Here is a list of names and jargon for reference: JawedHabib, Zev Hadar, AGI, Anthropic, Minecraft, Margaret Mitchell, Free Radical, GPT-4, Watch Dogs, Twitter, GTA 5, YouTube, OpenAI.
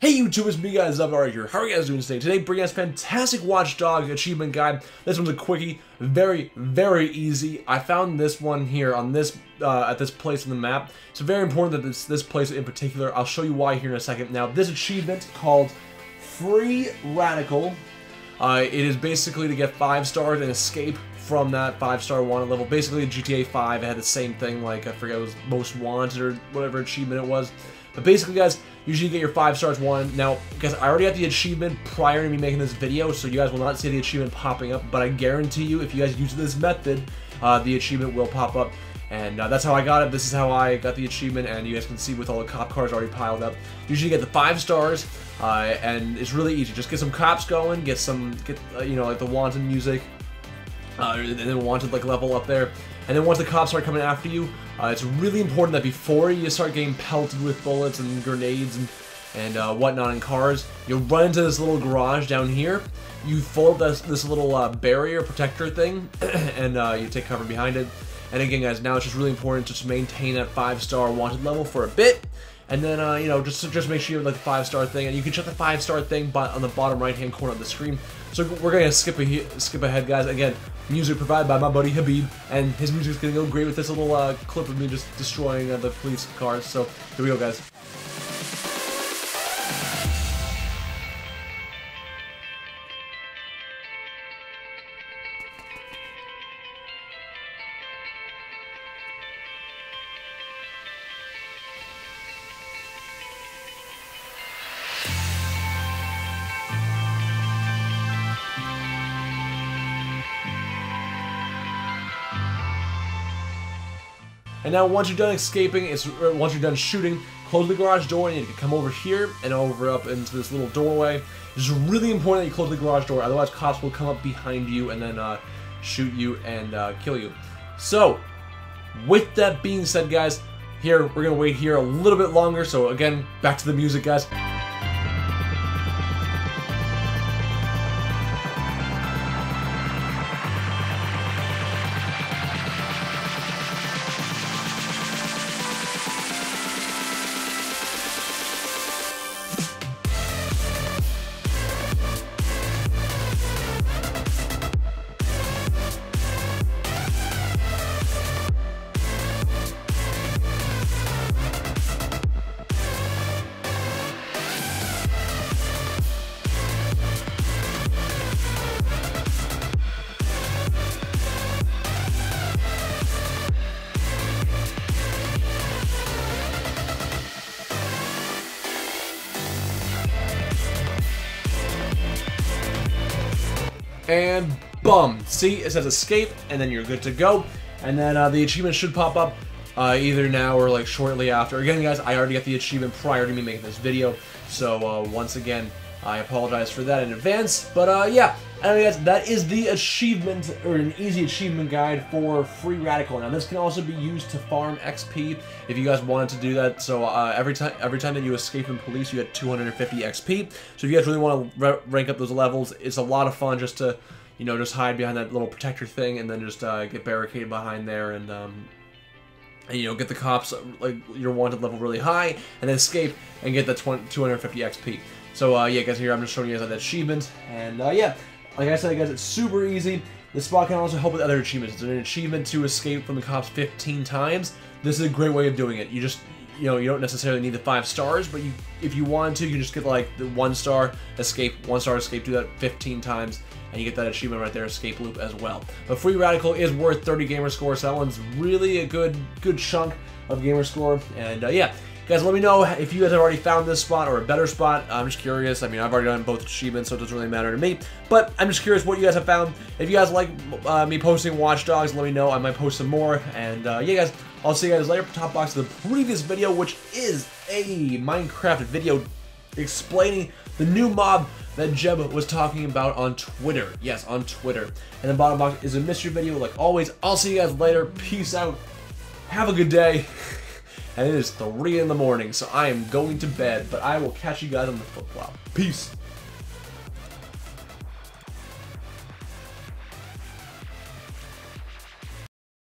Hey YouTube, it's me guys, Zev Hadar here. How are you guys doing today? Today bringing us fantastic Watch Dogs achievement guide. This one's a quickie, very, very easy. I found this one here on this at this place in the map. It's very important that this place in particular. I'll show you why here in a second. Now this achievement called Free Radical. It is basically to get 5 stars and escape from that 5-star wanted level. Basically GTA 5 had the same thing, like I forget it was most wanted or whatever achievement it was. But basically guys, usually you get your 5 stars wanted. Now, guys, I already got the achievement prior to me making this video, so you guys will not see the achievement popping up, but I guarantee you if you guys use this method, the achievement will pop up. And that's how I got it. This is how I got the achievement, and you guys can see with all the cop cars already piled up. Usually you get the 5 stars, and it's really easy. Just get some cops going, get you know, like the wanted music, and then wanted like level up there. And then once the cops start coming after you, it's really important that before you start getting pelted with bullets and grenades and whatnot in cars, you'll run into this little garage down here. You fold up this little barrier protector thing, and you take cover behind it. And again, guys, now it's just really important to just maintain that 5-star wanted level for a bit, and then you know, just make sure you have like the 5-star thing, and you can check the 5-star thing on the bottom right-hand corner of the screen. So we're gonna skip ahead, guys. Again, music provided by my buddy Habib, and his music's gonna go great with this little clip of me just destroying the police cars. So here we go, guys. And now once you're done escaping, once you're done shooting, close the garage door and you can come over here and over up into this little doorway. It's really important that you close the garage door, otherwise cops will come up behind you and then shoot you and kill you. So, with that being said, guys, here, we're gonna wait here a little bit longer, so again, back to the music, guys. And bum, see, it says escape, and then you're good to go. And then the achievement should pop up either now or like shortly after. Again, guys, I already got the achievement prior to me making this video, so once again, I apologize for that in advance. But yeah, anyway, guys, that is the achievement, or an easy achievement guide for Free Radical. Now, this can also be used to farm XP if you guys wanted to do that. So every time that you escape from police, you get 250 XP. So if you guys really want to rank up those levels, it's a lot of fun just to, you know, just hide behind that little protector thing and then just get barricaded behind there and. And, you know, get the cops, like, your wanted level really high, and then escape and get the 250 XP. So, yeah, guys, here I'm just showing you guys that achievement. And, yeah, like I said, guys, it's super easy. This spot can also help with other achievements. It's an achievement to escape from the cops 15 times. This is a great way of doing it. You just, you know, you don't necessarily need the 5 stars, but you, if you want to, you can just get, like, the 1-star escape, 1-star escape, do that 15 times. And you get that achievement right there, escape loop as well. But Free Radical is worth 30 gamer score, so that one's really a good chunk of gamer score. And yeah, guys, let me know if you guys have already found this spot or a better spot. I'm just curious. I mean, I've already done both achievements, so it doesn't really matter to me. But I'm just curious what you guys have found. If you guys like me posting Watch Dogs, let me know. I might post some more. And yeah, guys, I'll see you guys later. Top box of the previous video, which is a Minecraft video explaining the new mob that Jeb was talking about on Twitter. Yes, on Twitter. And the bottom box is a mystery video, like always. I'll see you guys later. Peace out. Have a good day. And it is 3 in the morning, so I am going to bed, but I will catch you guys on the flip-flop. Peace.